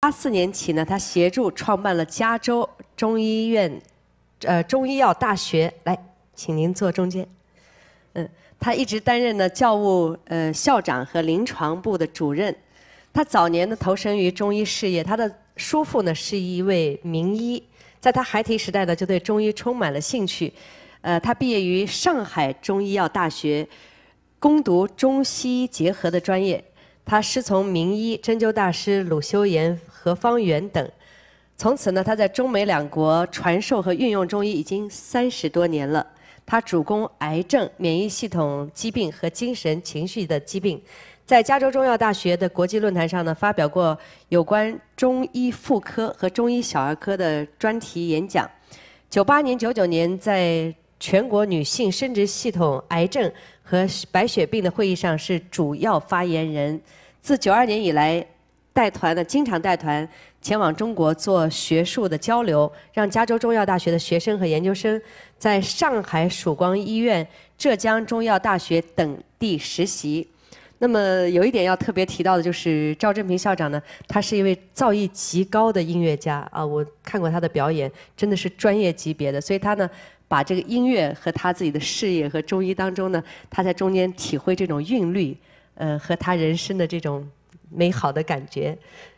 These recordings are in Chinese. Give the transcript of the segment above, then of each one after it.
84年起呢，他协助创办了加州中医药大学。来，请您坐中间。他一直担任呢教务校长和临床部的主任。他早年呢投身于中医事业，他的叔父呢是一位名医，在他孩提时代呢就对中医充满了兴趣。他毕业于上海中医药大学，攻读中西医结合的专业。 他师从名医、针灸大师鲁修言、何方圆等，从此呢，他在中美两国传授和运用中医已经30多年了。他主攻癌症、免疫系统疾病和精神情绪的疾病，在加州中药大学的国际论坛上呢，发表过有关中医妇科和中医小儿科的专题演讲。98年、99年在 全国女性生殖系统癌症和白血病的会议上是主要发言人。自92年以来，经常带团前往中国做学术的交流，让加州中药大学的学生和研究生在上海曙光医院、浙江中药大学等地实习。那么有一点要特别提到的就是赵振平校长呢，他是一位造诣极高的音乐家啊，我看过他的表演，真的是专业级别的，所以他呢， 把这个音乐和他自己的事业和中医当中呢，他在中间体会这种韵律，和他人生的这种美好的感觉，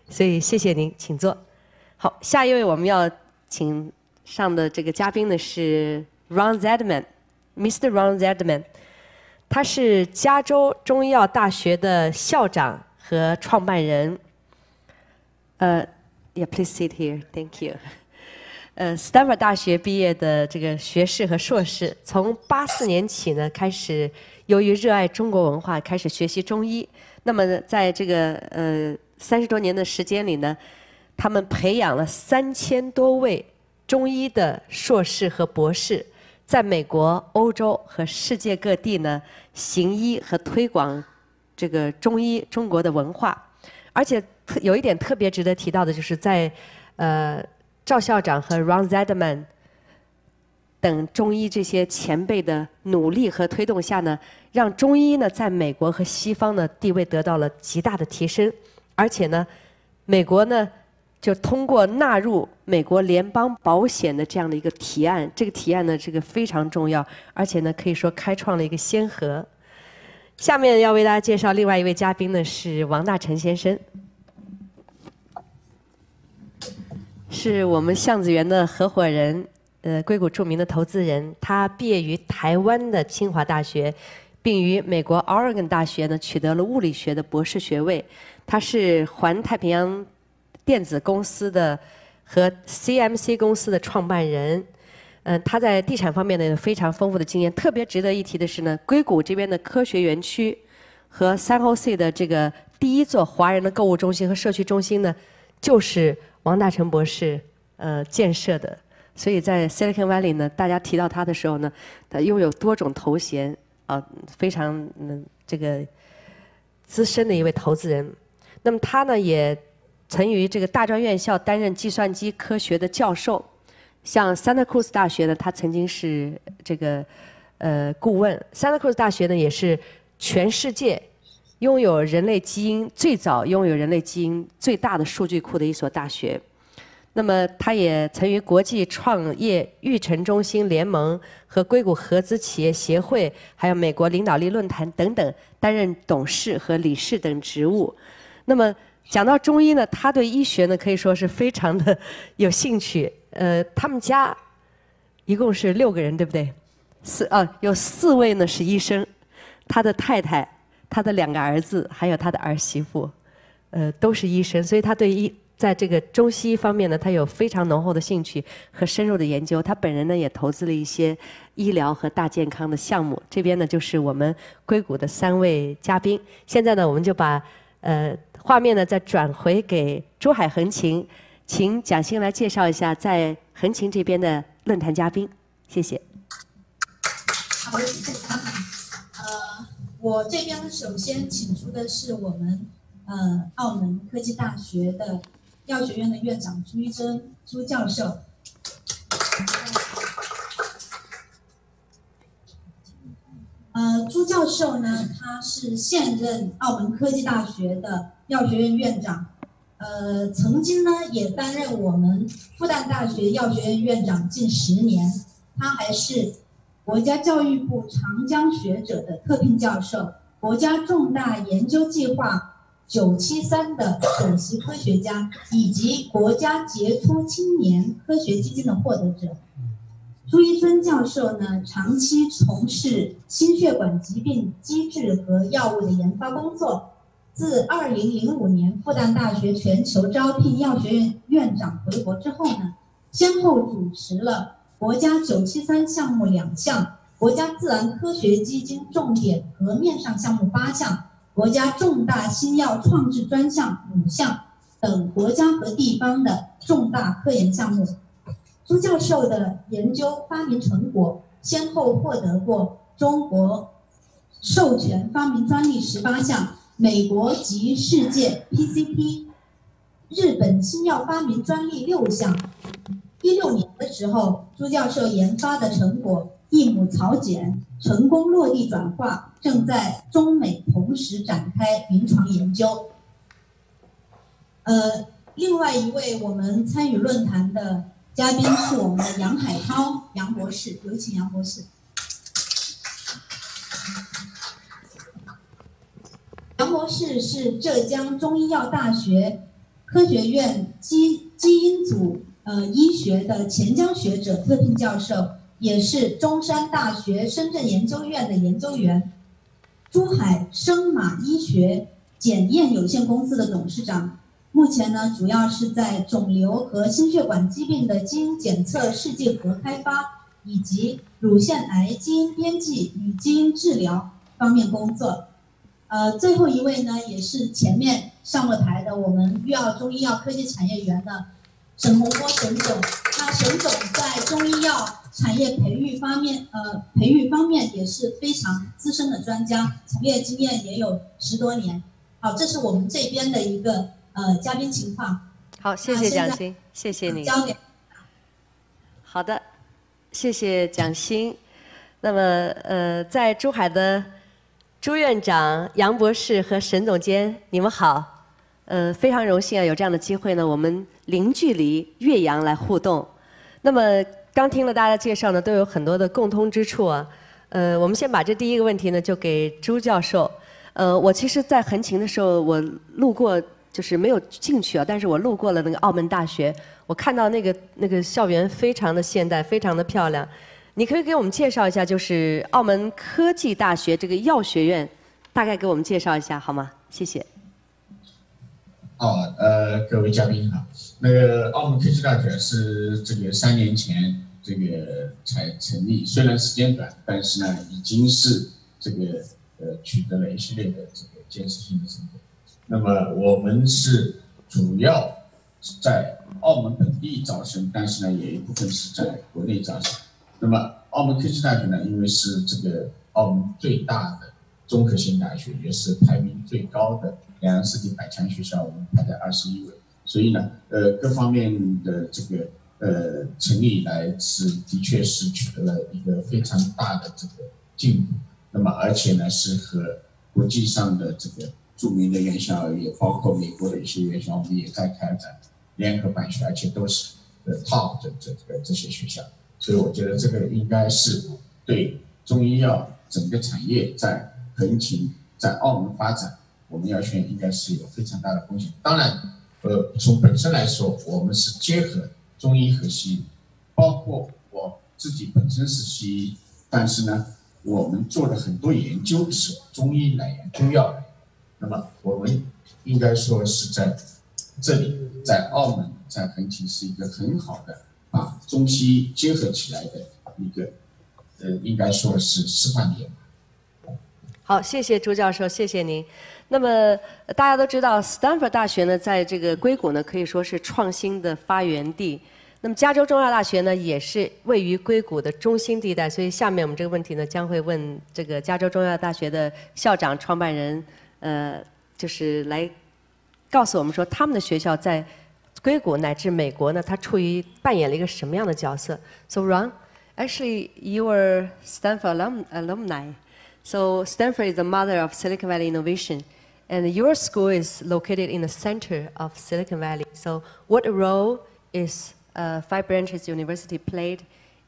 所以谢谢您，请坐。好，下一位我们要请上的这个嘉宾呢是 Ron Zedman，Mr. Ron Zedman， 他是加州中医药大学的校长和创办人。Please sit here. Thank you. Stanford 大学毕业的这个学士和硕士，从84年起呢，开始由于热爱中国文化，开始学习中医。那么在这个30多年的时间里呢，他们培养了3000多位中医的硕士和博士，在美国、欧洲和世界各地呢行医和推广这个中医中国的文化。而且有一点特别值得提到的，就是在赵校长和 Ron Zedman 等中医这些前辈的努力和推动下呢，让中医呢在美国和西方的地位得到了极大的提升，而且呢，美国呢就通过纳入美国联邦保险的这样的一个提案，这个提案呢非常重要，而且呢可以说开创了一个先河。下面要为大家介绍另外一位嘉宾呢是王大成先生。 是我们橡子园的合伙人，硅谷著名的投资人。他毕业于台湾的清华大学，并于美国 Oregon 大学呢取得了物理学的博士学位。他是环太平洋电子公司的和 CMC 公司的创办人。他在地产方面呢有非常丰富的经验。特别值得一提的是呢，硅谷这边的科学园区和San Jose的这个第1座华人的购物中心和社区中心呢，就是 王大成博士，建设的，所以在 Silicon Valley 呢，大家提到他的时候呢，他拥有多种头衔，啊，非常这个资深的一位投资人。那么他呢，也曾于这个大专院校担任计算机科学的教授，像 Santa Cruz 大学呢，他曾经是这个顾问。Santa Cruz 大学呢，也是全世界 最早拥有人类基因最大的数据库的一所大学。那么，他也曾于国际创业育成中心联盟和硅谷合资企业协会，还有美国领导力论坛等等，担任董事和理事等职务。那么，讲到中医呢，他对医学呢可以说是非常的有兴趣。他们家一共是6个人，对不对？有4位呢是医生，他的太太， 他的2个儿子，还有他的儿媳妇，都是医生，所以他对在这个中西医方面呢，他有非常浓厚的兴趣和深入的研究。他本人呢也投资了一些医疗和大健康的项目。这边呢就是我们硅谷的3位嘉宾。现在呢，我们就把画面呢再转回给珠海横琴，请蒋欣来介绍一下在横琴这边的论坛嘉宾。谢谢。好， 我这边首先请出的是我们澳门科技大学的药学院的院长朱一珍朱教授。朱教授呢，他是现任澳门科技大学的药学院院长，曾经呢也担任我们复旦大学药学院院长近10年，他还是国家教育部长江学者的特聘教授，国家重大研究计划973的首席科学家，以及国家杰出青年科学基金的获得者。朱一尊教授呢，长期从事心血管疾病机制和药物的研发工作。自2005年复旦大学全球招聘药学院院长回国之后呢，先后主持了国家973项目2项、国家自然科学基金重点和面上项目8项、国家重大新药创制专项5项等国家和地方的重大科研项目。朱教授的研究发明成果先后获得过中国授权发明专利18项。美国及世界 PCT、 日本新药发明专利6项。16年的时候，朱教授研发的成果一亩草碱成功落地转化，正在中美同时展开临床研究。另外一位我们参与论坛的嘉宾是我们的杨海涛杨博士，有请杨博士。杨博士是浙江中医药大学科学院基因组医学的钱江学者特聘教授，也是中山大学深圳研究院的研究员，珠海生马医学检验有限公司的董事长。目前呢，主要是在肿瘤和心血管疾病的基因检测试剂盒开发，以及乳腺癌基因编辑与基因治疗方面工作。最后一位呢，也是前面上过台的我们粤澳中医药科技产业园的沈洪波沈总。那沈总在中医药产业培育方面也是非常资深的专家，从业经验也有10多年。好，这是我们这边的一个嘉宾情况。好，谢谢蒋欣，谢谢你。好的，谢谢蒋欣。那么在珠海的朱院长、杨博士和沈总监，你们好，非常荣幸啊，有这样的机会呢，我们零距离岳阳来互动。那么刚听了大家介绍呢，都有很多的共通之处啊。我们先把这第一个问题呢，就给朱教授。我其实，在横琴的时候，我路过，就是没有进去啊，但是我路过了那个澳门大学，我看到那个校园非常的现代，非常的漂亮。你可以给我们介绍一下，就是澳门科技大学这个药学院，大概给我们介绍一下好吗？谢谢。各位嘉宾好。那个澳门科技大学是这个3年前这个才成立，虽然时间短，但是呢已经是这个取得了一系列的这个建设性的成果。那么我们是主要在澳门本地招生，但是呢也有一部分是在国内招生。那么，澳门科技大学呢，因为是这个澳门最大的综合性大学，也是排名最高的两岸世界100强学校，我们排在21位，所以呢，各方面的这个成立以来是的确是取得了一个非常大的这个进步。那么，而且呢，是和国际上的这个著名的院校，也包括美国的一些院校，我们也在开展联合办学，而且都是top 的这些学校。所以我觉得这个应该是对中医药整个产业在横琴、在澳门发展，我们药学院应该是有非常大的贡献。当然，从本身来说，我们是结合中医和西医，包括我自己本身是西医，但是呢，我们做的很多研究是中医来研，中药来研。那么我们应该说是在这里，在澳门，在横琴是一个很好的。把中西医结合起来的一个，应该说是示范点。好，谢谢朱教授，谢谢您。那么大家都知道，Stanford 大学呢，在这个硅谷呢，可以说是创新的发源地。那么加州中医药大学呢，也是位于硅谷的中心地带。所以下面我们这个问题呢，将会问这个加州中医药大学的校长、创办人，就是来告诉我们说，他们的学校在。硅谷乃至美国呢，它扮演了一个什么样的角色 ？So Ron, actually, you are Stanford alumni. So Stanford is the mother of Silicon Valley innovation, And your school is located in the center of Silicon Valley. So what role is Five Branches University played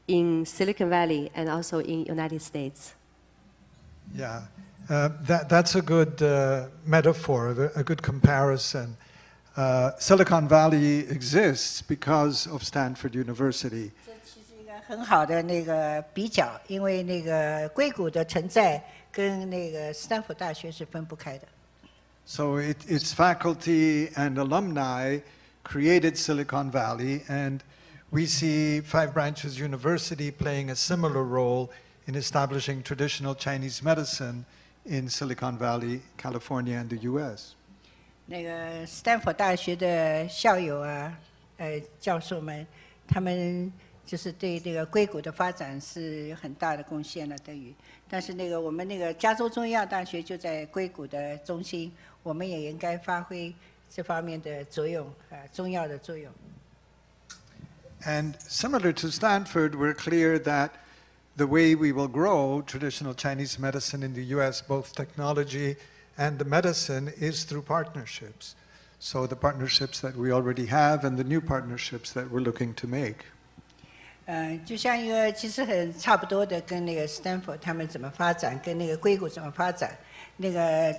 in Silicon Valley and also in United States? Yeah, that's a good metaphor, a good comparison. Silicon Valley exists because of Stanford University. 很好的那个比较，因为那个硅谷的存在跟那个斯坦福大学是分不开的。So its faculty and alumni created Silicon Valley, and we see Five Branches University playing a similar role in establishing traditional Chinese medicine in Silicon Valley, California, and the U.S. 那个斯坦福大学的校友啊，教授们，他们。 就是对这个硅谷的发展是很大的贡献了，等于。但是那个我们那个加州中医药大学就在硅谷的中心，我们也应该发挥这方面的作用，中药的作用。And similar to Stanford, we're clear that the way we will grow traditional Chinese medicine in the U.S., both technology and the medicine, is through partnerships. So the partnerships that we already have and the new partnerships that we're looking to make. 就像一个其实很差不多的，跟那个 Stanford 他们怎么发展，跟那个硅谷怎么发展，那个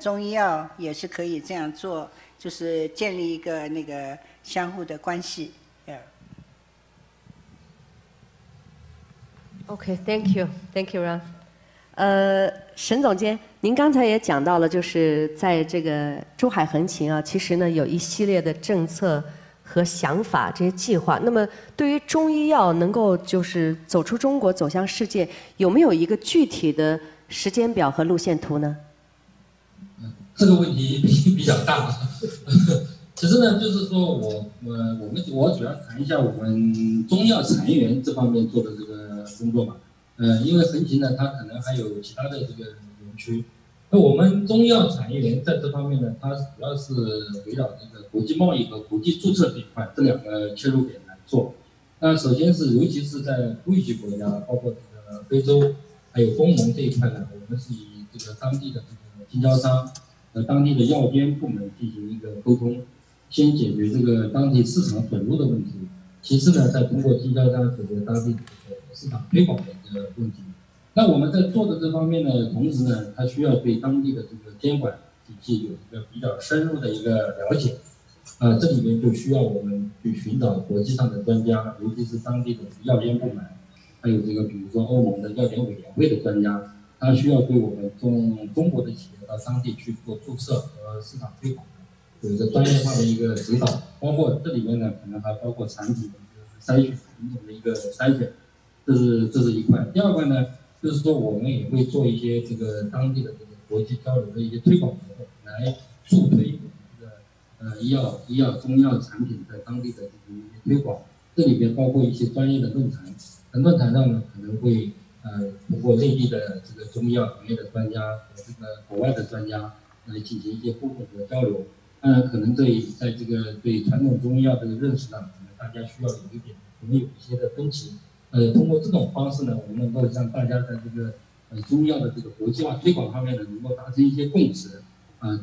中医药也是可以这样做，就是建立一个那个相互的关系。Yeah. Okay, thank you, thank you, Ron. 沈总监，您刚才也讲到了，就是在这个珠海横琴啊，其实呢有一系列的政策。 和想法这些计划，那么对于中医药能够就是走出中国走向世界，有没有一个具体的时间表和路线图呢？这个问题比较大。其实呢，就是说我主要谈一下我们中药残垣这方面做的这个工作嘛。因为横琴呢，它可能还有其他的这个园区。 那我们中药产业园在这方面呢，它主要是围绕这个国际贸易和国际注册这一块这两个切入点来做。那首先是，尤其是在富裕级国家，包括这个非洲，还有东盟这一块呢，我们是以这个当地的这个经销商和当地的药监部门进行一个沟通，先解决这个当地市场准入的问题，其次呢，再通过经销商解决当地这个市场推广的这个问题。 那我们在做的这方面呢，同时呢，它需要对当地的这个监管体系有一个比较深入的一个了解，这里面就需要我们去寻找国际上的专家，尤其是当地的药监部门，还有这个比如说欧盟的药监委员会的专家，他需要对我们中国的企业到当地去做注册和市场推广有一个专业化的一个指导，包括这里面呢，可能还包括产品的筛选、品种的一个筛选，这是一块。第二块呢？ 就是说，我们也会做一些这个当地的这个国际交流的一些推广活动，来助推这个医药中药产品在当地的这个推广。这里边包括一些专业的论坛，在论坛上呢可能会通过内地的这个中医药行业的专家和这个国外的专家来进行一些互动和交流。当然，可能在这个对传统中医药这个认识上，可能大家需要有一点可能有一些的分歧。 通过这种方式呢，我们能够让大家在这个中药的这个国际化推广方面呢，能够达成一些共识，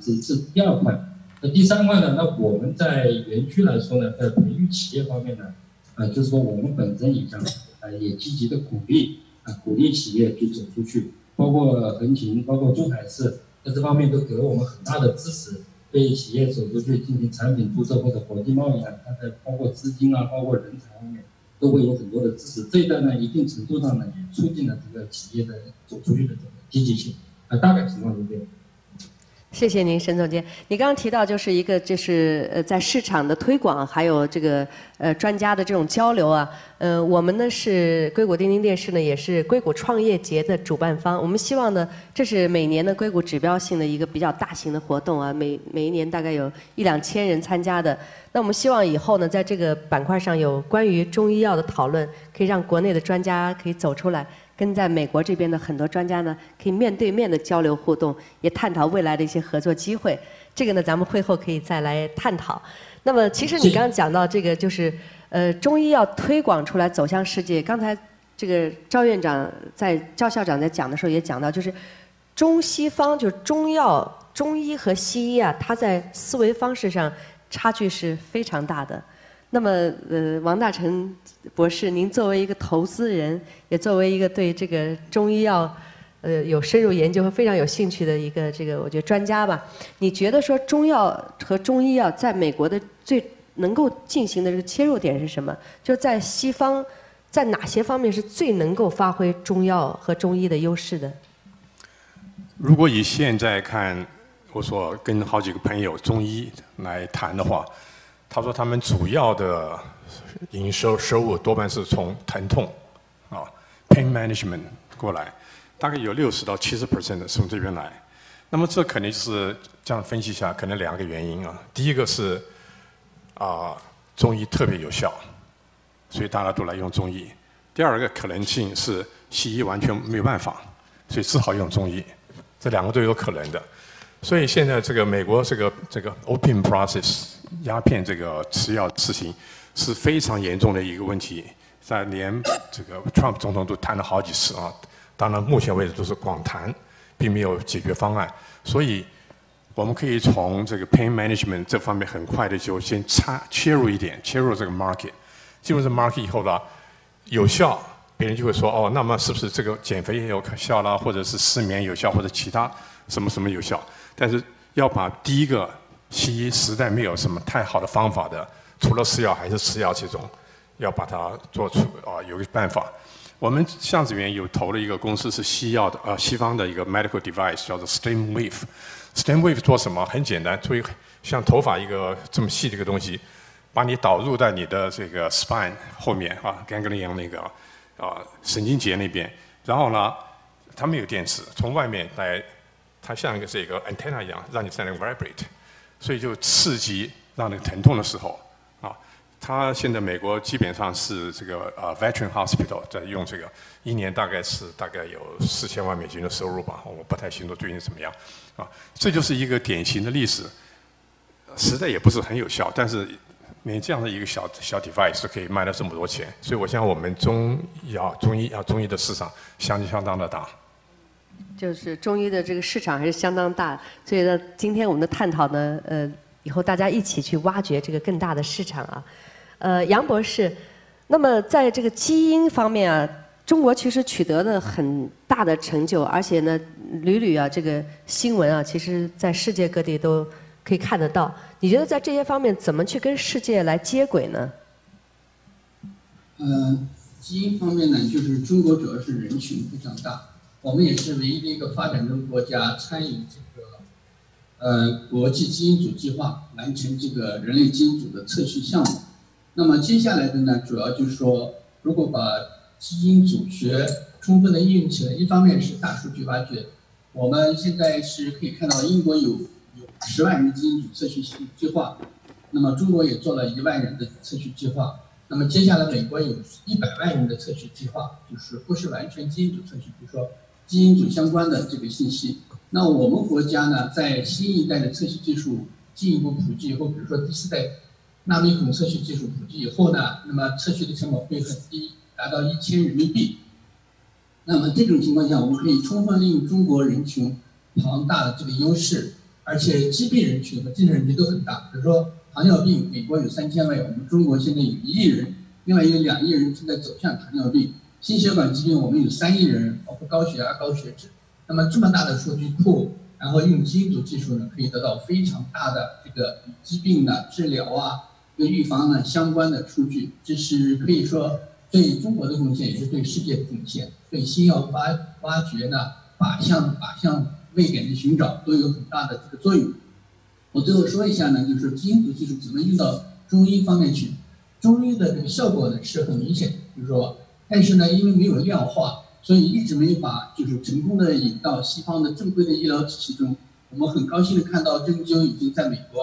这是第二块。那第三块呢，那我们在园区来说呢，在培育企业方面呢，就是说我们本身也积极的鼓励企业去走出去，包括横琴，包括珠海市，在这方面都给了我们很大的支持，对企业走出去进行产品注册或者国际贸易啊，它在包括资金啊，包括人才方面。 都会有很多的支持，这一段呢，一定程度上呢，也促进了这个企业的走出去的这个积极性。大概情况是这样。谢谢您，沈总监。你刚刚提到就是一个，就是在市场的推广，还有这个专家的这种交流啊。我们呢是硅谷钉钉电视呢，也是硅谷创业节的主办方。我们希望呢，这是每年的硅谷指标性的一个比较大型的活动啊，每一年大概有1、2千人参加的。 那我们希望以后呢，在这个板块上有关于中医药的讨论，可以让国内的专家可以走出来，跟在美国这边的很多专家呢，可以面对面的交流互动，也探讨未来的一些合作机会。这个呢，咱们会后可以再来探讨。那么，其实你刚刚讲到这个，就是中医药推广出来走向世界。刚才这个赵校长在讲的时候也讲到，就是中西方就是中药。中医和西医啊，它在思维方式上差距是非常大的。那么，王大成博士，您作为一个投资人，也作为一个对这个中医药有深入研究和非常有兴趣的一个我觉得专家吧，你觉得说中药和中医药在美国的最能够进行的这个切入点是什么？就在西方，在哪些方面是最能够发挥中药和中医的优势的？如果以现在看，我所跟好几个朋友中医来谈的话。 他说，他们主要的营收入多半是从疼痛啊 ，pain management 过来，大概有60到70% 的从这边来。那么这肯定是这样分析一下，可能两个原因啊。第一个是中医特别有效，所以大家都来用中医。第二个可能性是西医完全没有办法，所以只好用中医。这两个都有可能的。所以现在这个美国这个 opium process。 鸦片这个吃药事情是非常严重的一个问题，在连这个 Trump 总统都谈了好几次啊。当然，目前为止都是广谈，并没有解决方案。所以，我们可以从这个 pain management 这方面很快的就先切入一点，切入这个 market。进入这 market 以后呢，有效，别人就会说哦，那么是不是这个减肥也有效啦，或者是失眠有效，或者其他什么什么有效？但是要把第一个。 西医实在没有什么太好的方法的，除了吃药还是吃药这种，要把它做出有个办法。我们巷子里面有投了一个公司是西药的西方的一个 medical device 叫做 StemWave。StemWave 做什么？很简单，做一个像头发一个这么细的一个东西，把你导入在你的这个 spine 后面啊 ganglion 那个神经节那边，然后呢，它没有电池，从外面来，它像一个这个 antenna 一样，让你在那 vibrate。 所以就刺激让那个疼痛的时候，啊，他现在美国基本上是这个Veteran Hospital 在用这个，1年大概有$4000万的收入吧，我不太清楚最近怎么样，啊，这就是一个典型的例子，实在也不是很有效，但是你这样的一个小 device 可以卖到这么多钱，所以我想我们中医的市场相当的大。 就是中医的这个市场还是相当大，所以呢，今天我们的探讨呢，以后大家一起去挖掘这个更大的市场啊。杨博士，那么在这个基因方面啊，中国其实取得了很大的成就，而且呢，屡啊这个新闻啊，其实在世界各地都可以看得到。你觉得在这些方面怎么去跟世界来接轨呢？基因方面呢，就是中国主要是人群非常大。 我们也是唯一的一个发展中国家参与这个国际基因组计划，完成这个人类基因组的测序项目。那么接下来的呢，主要就是说，如果把基因组学充分的应用起来，一方面是大数据挖掘。我们现在是可以看到，英国有10万人基因组测序计划，那么中国也做了1万人的测序计划。那么接下来美国有100万人的测序计划，就是不是完全基因组测序，比如说。 基因组相关的这个信息，那我们国家呢，在新一代的测序技术进一步普及以后，比如说第4代纳米孔测序技术普及以后呢，那么测序的成本会很低，达到1000人民币。那么这种情况下，我们可以充分利用中国人群庞大的这个优势，而且疾病人群和精神人群都很大。比如说糖尿病，美国有3000万，我们中国现在有1亿人，另外有2亿人正在走向糖尿病。 心血管疾病我们有3亿人，包括高血压、高血脂。那么这么大的数据库，然后用基因组技术呢，可以得到非常大的这个与疾病的治疗啊、跟预防呢相关的数据。这是可以说对中国的贡献，也是对世界的贡献。对新药挖掘呢，靶向未给的寻找都有很大的这个作用。我最后说一下呢，就是基因组技术怎么用到中医方面去？中医的这个效果呢是很明显，比如说。 但是呢，因为没有量化，所以一直没有把就是成功的引到西方的正规的医疗体系中。我们很高兴的看到针灸已经在美国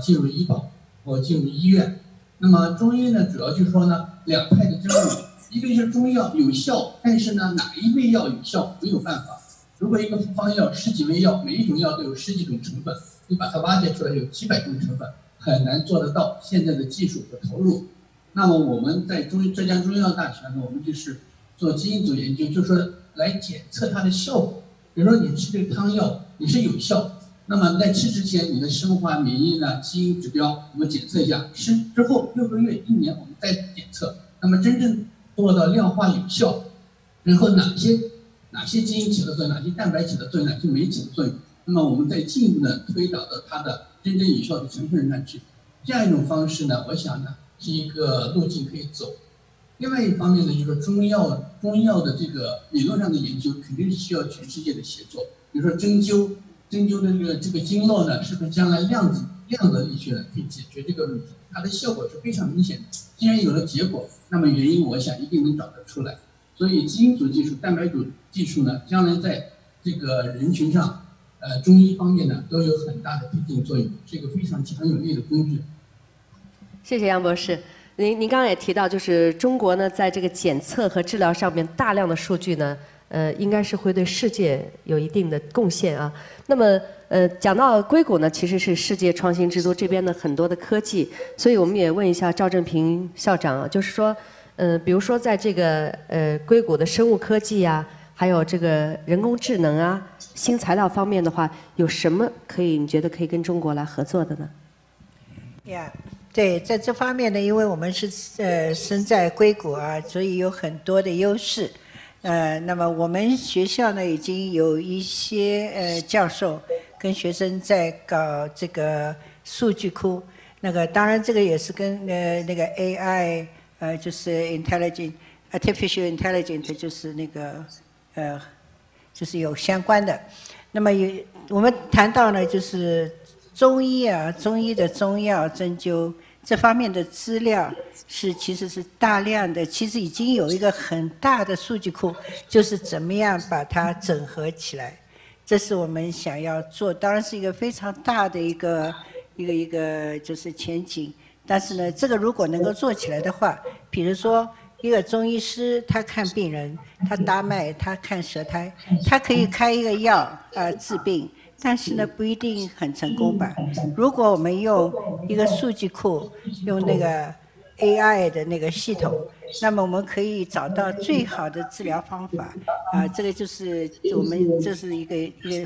进入医保或进入医院。那么中医呢，主要就是说呢两派的争论，一个是中药有效，但是呢哪一味药有效没有办法。如果一个复方药10几味药，每一种药都有10几种成本，你把它挖掘出来有几百种成本，很难做得到现在的技术和投入。 那么我们在浙江中医药大学呢，我们就是做基因组研究，就是说来检测它的效果。比如说你吃这个汤药，你是有效，那么在吃之前，你的生化免疫呢基因指标我们检测一下，吃之后6个月、1年我们再检测。那么真正做到量化有效，然后哪些基因起了作用，哪些蛋白起了作用，哪些酶起了作用，那么我们再进一步的推导到它的真正有效的成分上去。这样一种方式呢，我想呢是一个路径可以走。另外一方面呢，就是中药的这个理论上的研究肯定是需要全世界的协作，比如说针灸的这个经络呢，是不是将来量子力学可以解决这个问题？它的效果是非常明显的。既然有了结果，那么原因我想一定能找得出来。所以基因组技术、蛋白组技术呢，将来在这个人群上，中医方面呢都有很大的推进作用，是一个非常强有力的工具。谢谢杨博士。您刚刚也提到，就是中国呢在这个检测和治疗上面大量的数据呢。应该是会对世界有一定的贡献啊。那么，讲到硅谷呢，其实是世界创新之都，这边的很多的科技，所以我们也问一下赵正平校长啊，就是说，比如说在这个硅谷的生物科技啊，还有这个人工智能啊、新材料方面的话，有什么你觉得可以跟中国来合作的呢？对，在这方面呢，因为我们是身在硅谷啊，所以有很多的优势。那么我们学校呢，已经有一些教授跟学生在搞这个数据库。那个当然，这个也是跟那个 AI 就是 artificial intelligence 就是那个就是有相关的。那么有我们谈到呢，就是中医啊，中医的中药针灸这方面的资料。其实是大量的，其实已经有一个很大的数据库，就是怎么样把它整合起来，这是我们想要做，当然是一个非常大的一个就是前景。但是呢，这个如果能够做起来的话，比如说一个中医师他看病人，他搭脉，他看舌苔，他可以开一个药治病。但是呢，不一定很成功吧。如果我们用一个数据库，用那个 AI 的那个系统，那么我们可以找到最好的治疗方法啊。这个就是我们这是一个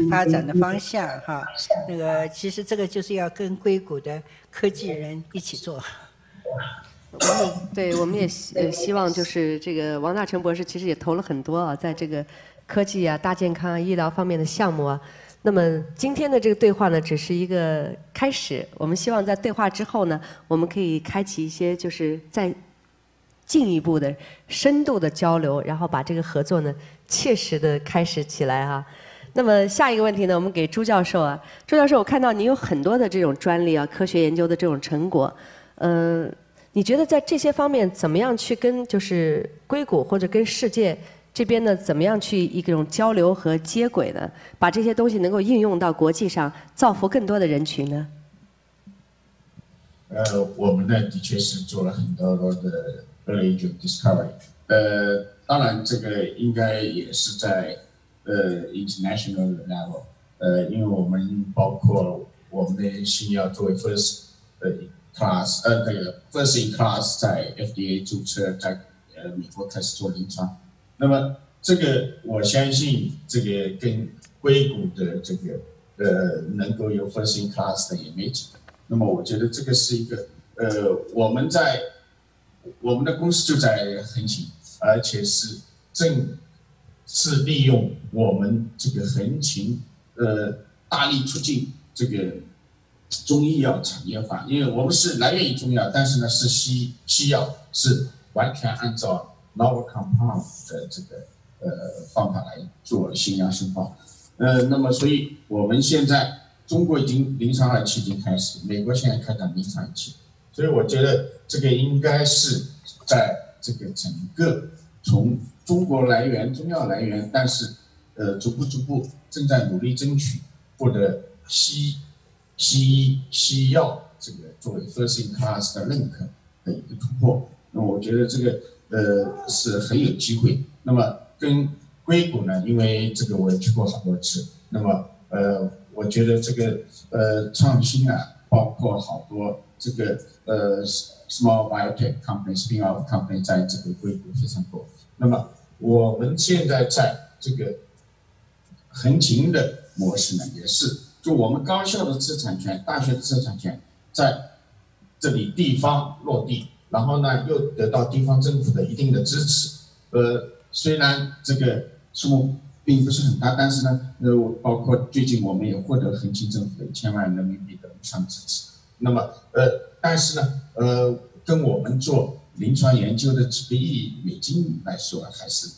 发展的方向哈。那个其实这个就是要跟硅谷的科技人一起做。对，我们也希望就是这个王大成博士其实也投了很多啊，在这个科技啊、大健康啊、医疗方面的项目啊。那么今天的这个对话呢，只是一个开始。我们希望在对话之后呢，我们可以开启一些就是再进一步的深度的交流，然后把这个合作呢切实的开始起来哈。那么下一个问题呢，我们给朱教授啊，朱教授，我看到您有很多的这种专利啊，科学研究的这种成果，你觉得在这些方面怎么样去跟就是硅谷或者跟世界？这边呢，怎么样去一种交流和接轨呢？把这些东西能够应用到国际上，造福更多的人群呢？我们呢，的确是做了很多的 early discovery。当然这个应该也是在international level。因为我们包括我们的新药作为 first in class 在 FDA 注册，在美国开始做临床。那么这个我相信，这个跟硅谷的这个能够有 first in class 的也没几个。那么我觉得这个是一个我们的公司就在横琴，而且是正是利用我们这个横琴大力促进这个中医药产业化，因为我们是来源于中药，但是呢是西药，是完全按照。novel compound 的这个方法来做新药生化，那么所以我们现在中国已经临床二期已经开始，美国现在开展临床期，所以我觉得这个应该是在这个整个从中国来源中药来源，但是逐步正在努力争取获得西医西药这个作为 first in class 的认可的一个突破，那我觉得这个。是很有机会。那么跟硅谷呢，因为这个我也去过好多次。那么我觉得这个创新啊，包括好多这个small biotech company、spin-off company 在这个硅谷非常多。那么我们现在在这个横琴的模式呢，也是就我们高校的知识产权、大学的知识产权在这里地方落地，然后呢又得到地方政府的一定的支持。虽然这个数目并不是很大，但是呢，包括最近我们也获得恒清政府的1000万人民币的无偿支持。那么但是呢跟我们做临床研究的几个亿美金来说，还是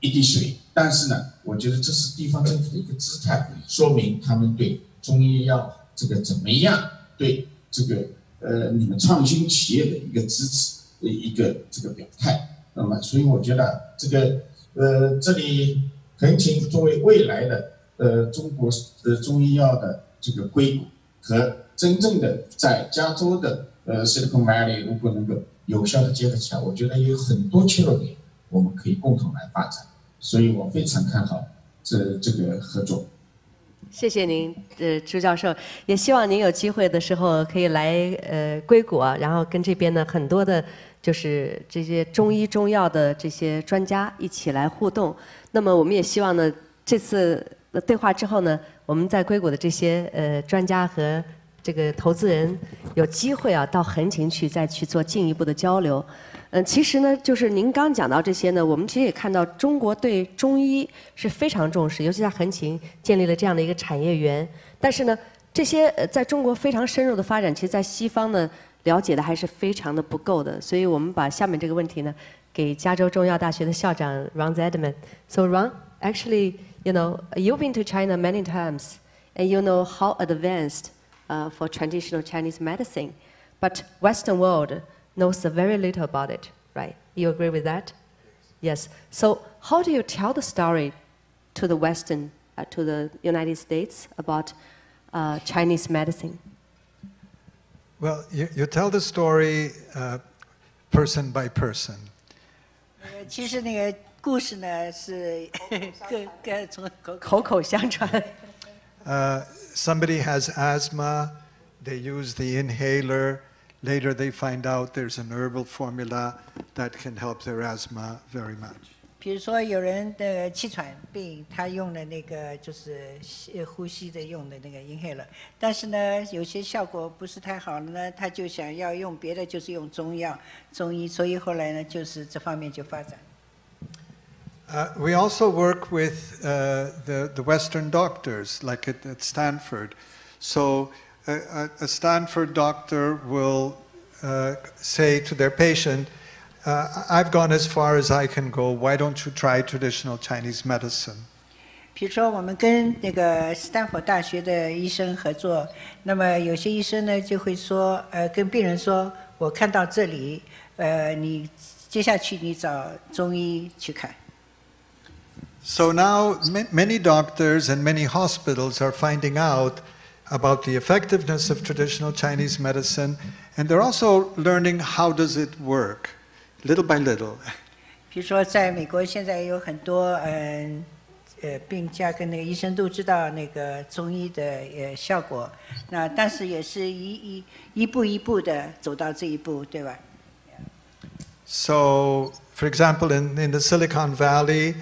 一滴水。但是呢，我觉得这是地方政府的一个姿态，说明他们对中医药这个怎么样，对这个你们创新企业的一个支持的一个这个表态。那么，所以我觉得这个这里恒清作为未来的中国中医药的这个硅谷和真正的在加州的Silicon Valley 如果能够有效的结合起来，我觉得也有很多切入点，我们可以共同来发展。所以我非常看好这个合作。谢谢您，朱教授，也希望您有机会的时候可以来硅谷啊，然后跟这边呢很多的，就是这些中医中药的这些专家一起来互动。那么我们也希望呢，这次对话之后呢，我们在硅谷的这些专家和这个投资人有机会啊，到恒清去再去做进一步的交流。其实呢，就是您刚讲到这些呢，我们其实也看到中国对中医是非常重视，尤其在恒清建立了这样的一个产业园。但是呢，这些在中国非常深入的发展，其实在西方呢了解的还是非常的不够的。所以我们把下面这个问题呢给加州中医药大学的校长 Ron Zedman。So Ron, actually, you know, you've been to China many times, and you know how advanced for traditional Chinese medicine, but Western world knows very little about it, right? You agree with that? Yes. So how do you tell the story to the Western, to the United States about Chinese medicine? Well, you tell the story person by person. 其实那个故事呢是口口相传。Somebody has asthma, they use the inhaler, later they find out there's an herbal formula that can help their asthma very much. 比如说有人的气喘病，他用了那个就是呼吸的用的那个 inhaler， 但是呢有些效果不是太好了呢，他就想要用别的，就是用中药、中医，所以后来呢就是这方面就发展。We also work with the Western doctors, like at Stanford. So a Stanford doctor will say to their patient, I've gone as far as I can go, why don't you try traditional Chinese medicine? 比如说我们跟那个斯坦福大学的医生合作，那么有些医生呢就会说，跟病人说，我看到这里，你接下去你找中医去看。So now many doctors and many hospitals are finding out about the effectiveness of traditional Chinese medicine, and they're also learning how does it work, little by little. 比如说在美国现在有很多病家跟那个医生都知道那个中医的效果，那但是也是一步一步的走到这一步，对吧？ So for example in the Silicon Valley,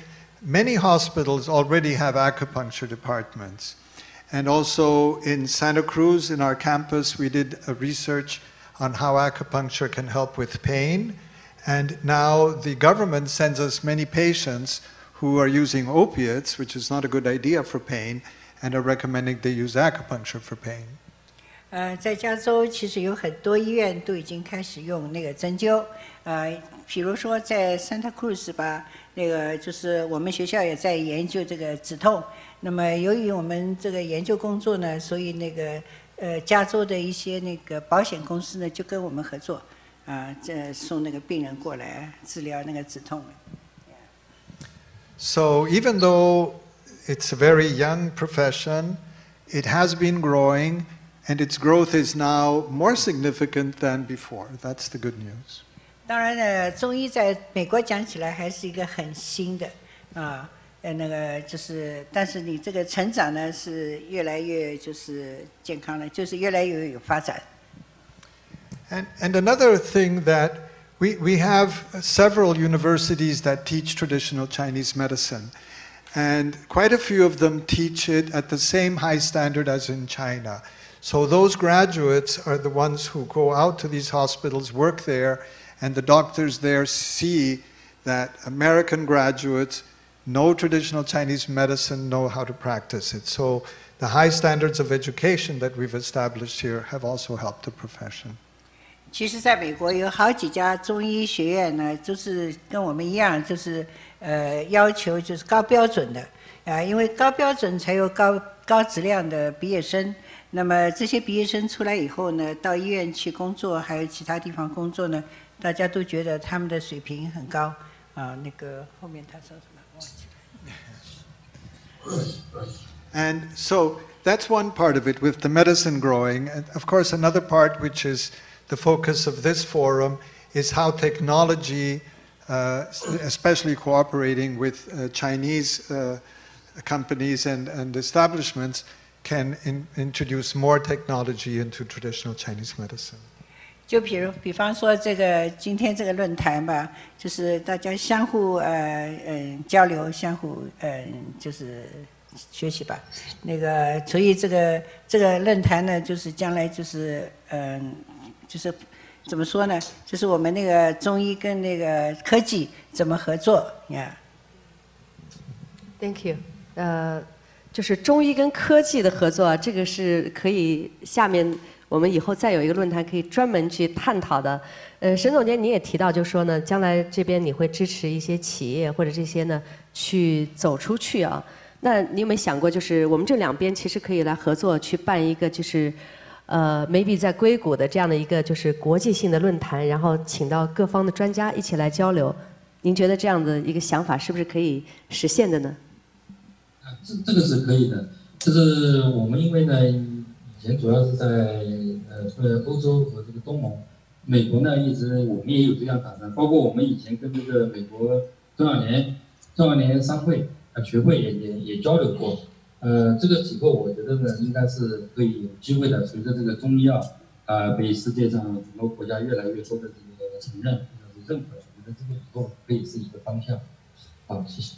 many hospitals already have acupuncture departments. And also in Santa Cruz, in our campus, we did a research on how acupuncture can help with pain. And now the government sends us many patients who are using opiates, which is not a good idea for pain, and are recommending they use acupuncture for pain. 在加州其实有很多医院都已经开始用那个针灸，比如说在 Santa Cruz 吧，那个就是我们学校也在研究这个止痛。那么由于我们这个研究工作呢，所以那个加州的一些那个保险公司呢就跟我们合作，这送那个病人过来治疗那个止痛。So even though it's a very young profession, it has been growing. And its growth is now more significant than before. That's the good news. 当然呢，中医在美国讲起来还是一个很新的那个就是，但是你这个成长呢是越来越就是健康了，就是越来越有发展。And another thing that we have several universities that teach traditional Chinese medicine, And quite a few of them teach it at the same high standard as in China. So those graduates are the ones who go out to these hospitals, work there, and the doctors there see that American graduates know traditional Chinese medicine, know how to practice it. So the high standards of education that we've established here have also helped the profession. 其实，在美国有好几家中医学院呢，就是跟我们一样，就是要求就是高标准的啊，因为高标准才有高质量的毕业生。那么这些毕业生出来以后呢，到医院去工作，还有其他地方工作呢，大家都觉得他们的水平很高啊。那个后面他说什么忘记了。And so that's one part of it with the medicine growing, and of course another part which is the focus of this forum is how technology, especially cooperating with Chinese companies and establishments, can introduce more technology into traditional Chinese medicine. 就比方说这个今天这个论坛吧，就是大家相互交流，相互就是学习吧。那个所以这个论坛呢，就是将来就是就是怎么说呢？就是我们那个中医跟那个科技怎么合作呀 ？Thank you。就是中医跟科技的合作，这个是可以下面我们以后再有一个论坛可以专门去探讨的。沈总监你也提到，就说呢，将来这边你会支持一些企业或者这些呢去走出去啊。那你有没有想过，就是我们这两边其实可以来合作去办一个就是。maybe 在硅谷的这样的一个就是国际性的论坛，然后请到各方的专家一起来交流。您觉得这样的一个想法是不是可以实现的呢？啊，这个是可以的。就是我们因为呢，以前主要是在欧洲和这个东盟，美国呢一直我们也有这样打算，包括我们以前跟这个美国中小年商会学会也交流过。这个机构我觉得呢，应该是可以有机会的。随着这个中医药被世界上很多国家越来越多的这个承认或者是认可，我觉得这个以后可以是一个方向。好，谢谢。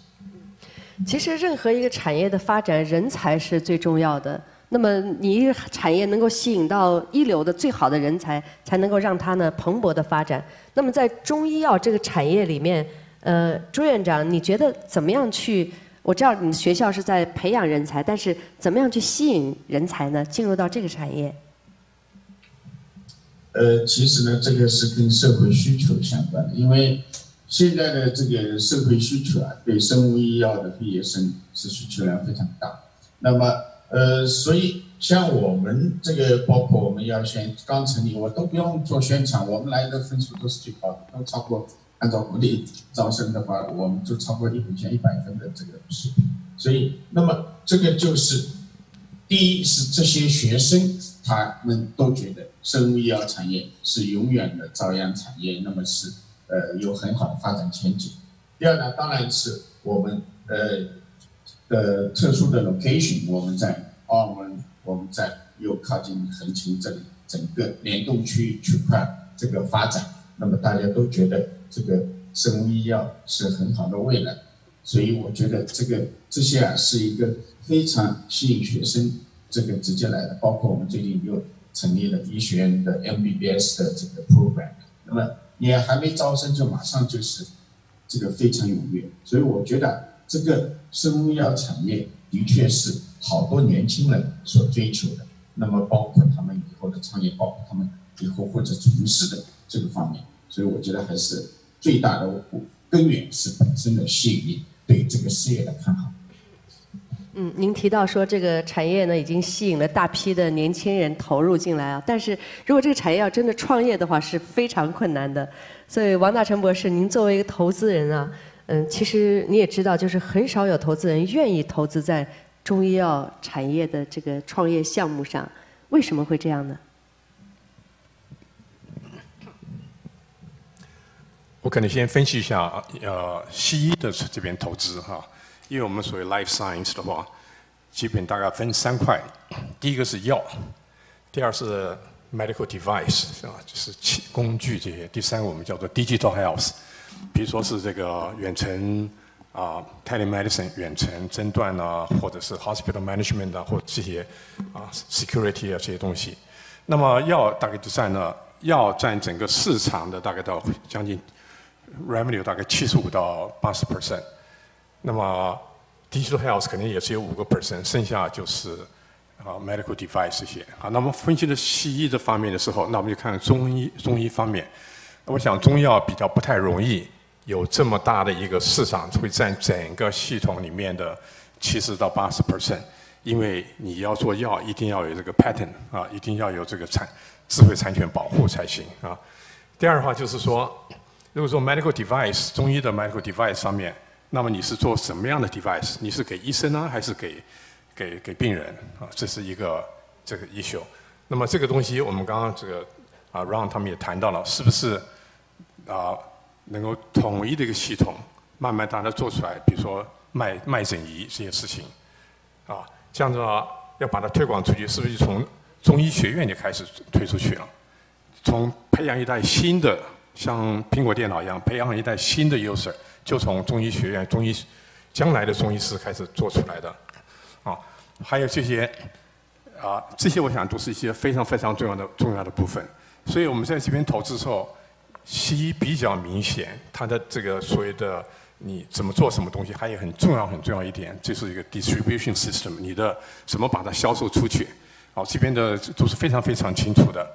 其实任何一个产业的发展，人才是最重要的。那么你一个产业能够吸引到一流的最好的人才，才能够让它呢蓬勃的发展。那么在中医药这个产业里面，朱院长，你觉得怎么样去？我知道你们学校是在培养人才，但是怎么样去吸引人才呢？进入到这个产业？其实呢，这个是跟社会需求相关的，因为现在的这个社会需求啊，对生物医药的毕业生是需求量非常大。那么，所以像我们这个，包括我们药学刚成立，我都不用做宣传，我们来的分数都是最高的，都超过。按照国内招生的话，我们就超过100分的这个水平，所以那么这个就是第一是这些学生他们都觉得生物医药产业是永远的朝阳产业，那么是有很好的发展前景。第二呢，当然是我们特殊的 location， 我们在澳门，我们在又靠近横琴这里，整个联动区块这个发展，那么大家都觉得。这个生物医药是很好的未来，所以我觉得这些啊是一个非常吸引学生这个直接来的，包括我们最近又成立了医学院的 MBBS 的这个 program， 那么你还没招生就马上就是这个非常踊跃，所以我觉得这个生物医药产业的确是好多年轻人所追求的，那么包括他们以后的创业，包括他们以后或者从事的这个方面，所以我觉得还是。最大的根源是本身的吸引力，对这个事业的看好。嗯，您提到说这个产业呢已经吸引了大批的年轻人投入进来啊，但是如果这个产业要真的创业的话是非常困难的。所以王大成博士，您作为一个投资人啊，其实你也知道，就是很少有投资人愿意投资在中医药产业的这个创业项目上，为什么会这样呢？我可能先分析一下，西医的这边投资哈，因为我们所谓 life science 的话，基本大概分3块，第一个是药，第二是 medical device 啊，就是工具这些，第三个我们叫做 digital health， 比如说是这个远程 telemedicine 远程诊断啊，或者是 hospital management 啊，或者这些啊 security 啊这些东西。那么药大概就占了，药占整个市场的大概到将近 revenue 大概75到80%。那么 digital health 肯定也只有5%， 剩下就是啊 medical device 这些。好，那我们分析了西医这方面的时候，那我们就看中医方面。我想中药比较不太容易有这么大的一个市场，会占整个系统里面的70到80%。因为你要做药，一定要有这个 patent 啊，一定要有这个智慧产权保护才行啊。第二的话就是说，如果说 medical device 中医的 medical device 上面，那么你是做什么样的 device？ 你是给医生呢，还是给病人啊？这是一个这个 issue。那么这个东西我们刚刚这个啊 ，Ron 他们也谈到了，是不是啊能够统一的一个系统，慢慢大家做出来，比如说卖诊仪这些事情啊。这样子啊，要把它推广出去，是不是从中医学院就开始推出去了？从培养一代新的，像苹果电脑一样，培养一代新的 user， 就从中医学院、中医将来的中医师开始做出来的。啊，还有这些啊，这些我想都是一些非常非常重要的部分。所以我们在这边投资的时候，西医比较明显，它的这个所谓的。你怎么做什么东西，还有很重要一点，这是一个 distribution system， 你的怎么把它销售出去，啊，这边的都是非常清楚的，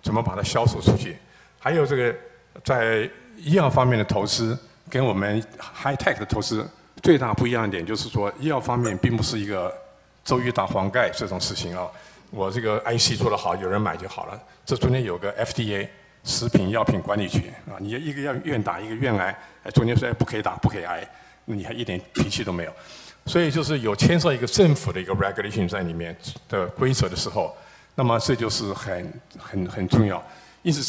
怎么把它销售出去。还有这个在医药方面的投资，跟我们 high tech 的投资最大不一样一点，就是说医药方面并不是一个周瑜打黄盖这种事情啊。我这个 IC 做得好，有人买就好了。这中间有个 FDA。食品药品管理局啊，你一个愿打一个愿挨，中间说不可以打不可以挨，那你还一点脾气都没有。所以就是有牵涉一个政府的一个 regulation 在里面的规则的时候，那么这就是很重要。因此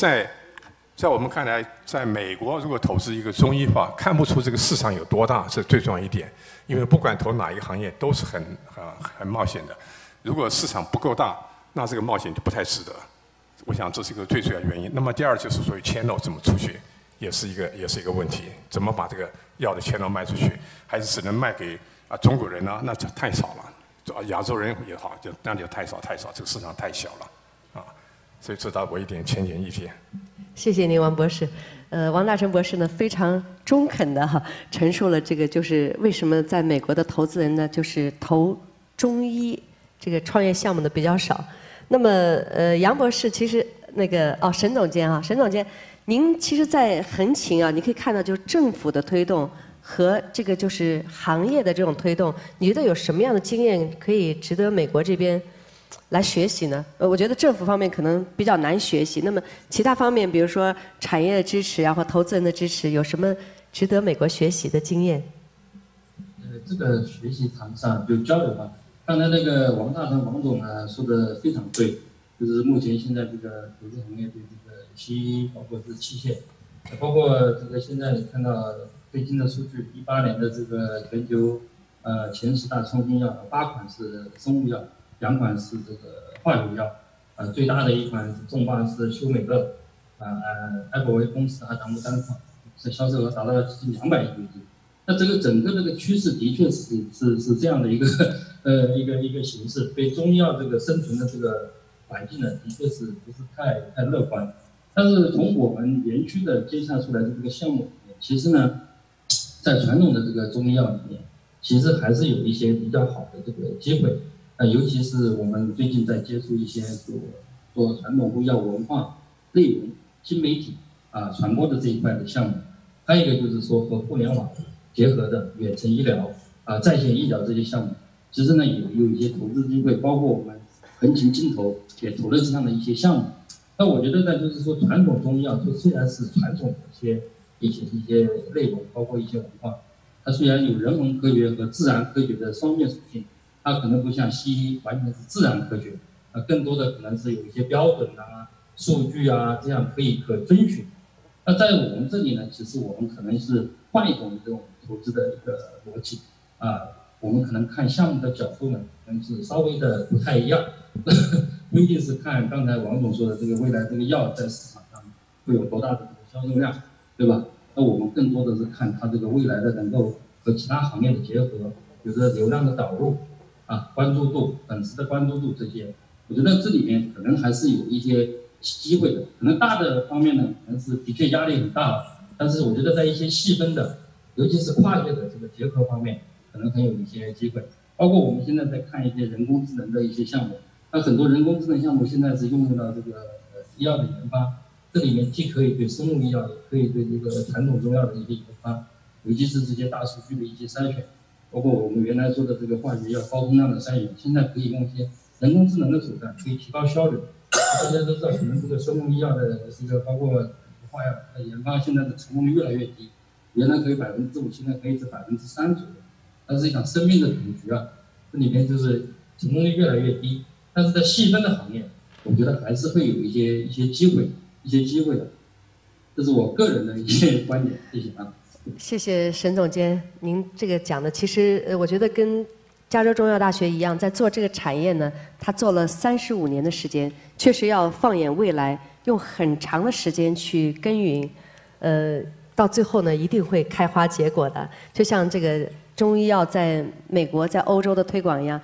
在我们看来，在美国如果投资一个中医化，看不出这个市场有多大，是最重要一点。因为不管投哪一个行业都是很冒险的。如果市场不够大，那这个冒险就不太值得。我想这是一个最主要原因。那么第二就是所谓 channel 怎么出去，也是一个问题。怎么把这个药的 channel 卖出去？还是只能卖给啊中国人呢？那就太少了。啊，亚洲人也好，那就太少，这个市场太小了啊。所以这倒我一点浅显意见。谢谢您，王博士。王大成博士呢非常中肯的陈述了这个就是为什么在美国的投资人呢就是投中医这个创业项目的比较少。那么，杨博士，其实那个沈总监啊，沈总监，您其实，在横琴啊，你可以看到就是政府的推动和这个就是行业的这种推动，你觉得有什么样的经验可以值得美国这边来学习呢？我觉得政府方面可能比较难学习，那么其他方面，比如说产业的支持啊，或投资人的支持，有什么值得美国学习的经验？这个学习堂上就交流吧。刚才那个王大成王总啊说的非常对，就是目前现在这个投资行业对这个西医，包括是器械，包括这个现在你看到最近的数据，18年的这个全球前10大创新药，8款是生物药，2款是这个化学药，最大的一款是重磅是休美乐，艾伯维公司还达到3款，是销售额达到接近200亿美金。那这个整个这个趋势的确是这样的一个形式，对中药这个生存的这个环境呢，的确是不是太乐观。但是从我们园区的接洽出来的这个项目里面，其实呢，在传统的这个中医药里面，其实还是有一些比较好的这个机会。尤其是我们最近在接触一些做传统中药文化、内容、新媒体啊传播的这一块的项目，还有一个就是说和互联网结合的远程医疗啊、在线医疗这些项目。其实呢，有一些投资机会，包括我们横琴金投也投了这样的一些项目。那我觉得呢，就是说传统中医药，它虽然是传统的一些内容，包括一些文化，它虽然有人文科学和自然科学的双面属性，它可能不像西医完全是自然科学，更多的可能是有一些标准啊、数据啊这样可遵循。那在我们这里呢，其实我们可能是换一种这种投资的一个逻辑啊。我们可能看项目的角度呢，可能是稍微的不太一样，不一定是看刚才王总说的这个未来这个药在市场上会有多大的销售量，对吧？那我们更多的是看它这个未来的能够和其他行业的结合，比如说流量的导入啊、关注度、粉丝的关注度这些，我觉得这里面可能还是有一些机会的。可能大的方面呢，可能是的确压力很大，但是我觉得在一些细分的，尤其是跨越的这个结合方面，可能很有一些机会。包括我们现在在看一些人工智能的一些项目，那很多人工智能项目现在是用到这个医药的研发，这里面既可以对生物医药，也可以对这个传统中药的一些研发，尤其是这些大数据的一些筛选，包括我们原来说的这个化学药高通量的筛选，现在可以用一些人工智能的手段，可以提高效率。大家都知道，可能这个生物医药的这个包括化药的研发，现在的成功率越来越低，原来可以5%，现在可以是3%左右。但是讲生命的赌局啊，这里面就是成功率越来越低。但是在细分的行业，我觉得还是会有一些机会，的。这是我个人的一些观点，谢谢啊。谢谢沈总监，您这个讲的其实我觉得跟加州中药大学一样，在做这个产业呢，他做了35年的时间，确实要放眼未来，用很长的时间去耕耘，到最后呢一定会开花结果的。就像这个中医药在美国、在欧洲的推广一样，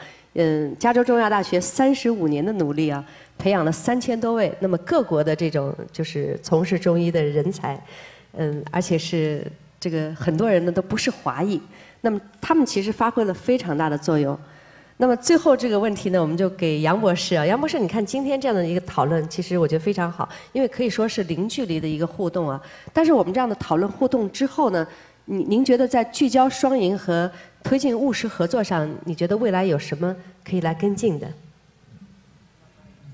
加州中药大学35年的努力啊，培养了3000多位那么各国的这种就是从事中医的人才，而且是。这个很多人呢都不是华裔，那么他们其实发挥了非常大的作用。那么最后这个问题呢，我们就给杨博士啊，杨博士，你看今天这样的一个讨论，其实我觉得非常好，因为可以说是零距离的一个互动啊。但是我们这样的讨论互动之后呢，您觉得在聚焦双赢和推进务实合作上，你觉得未来有什么可以来跟进的？